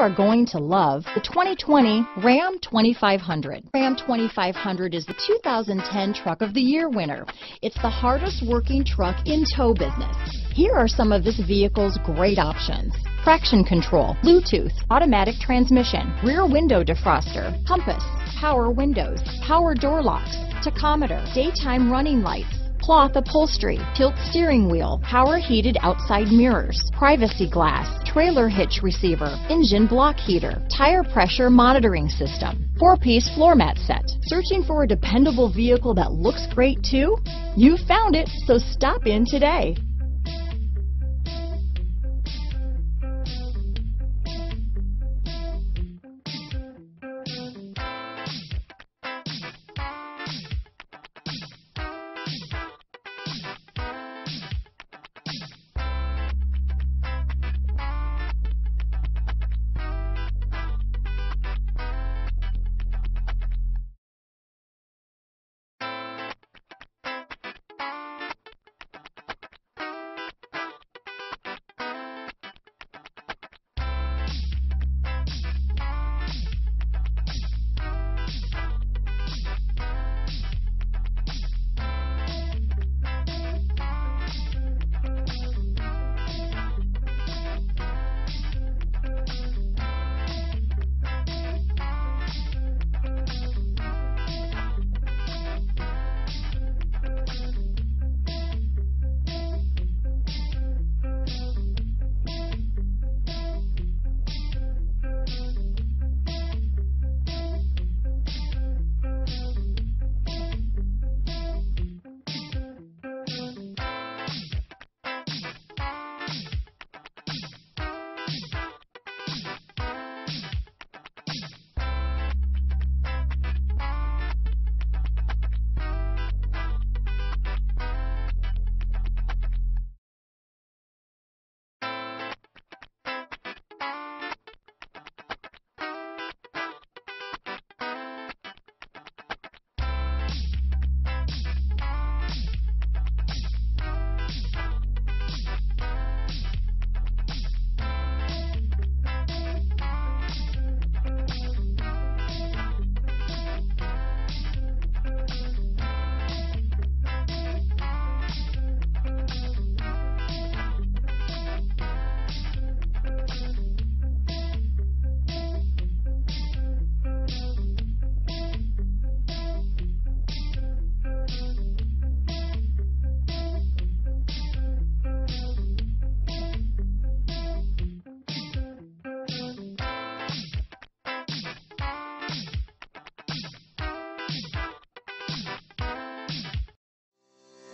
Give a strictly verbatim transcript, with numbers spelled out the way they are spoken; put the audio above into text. are going to love the twenty twenty Ram twenty-five hundred. Ram twenty-five hundred is the two thousand ten Truck of the Year winner. It's the hardest working truck in tow business. Here are some of this vehicle's great options: traction control, Bluetooth, automatic transmission, rear window defroster, compass, power windows, power door locks, tachometer, daytime running lights, cloth upholstery, tilt steering wheel, power heated outside mirrors, privacy glass, trailer hitch receiver, engine block heater, tire pressure monitoring system, four-piece floor mat set. Searching for a dependable vehicle that looks great too? You found it, so stop in today.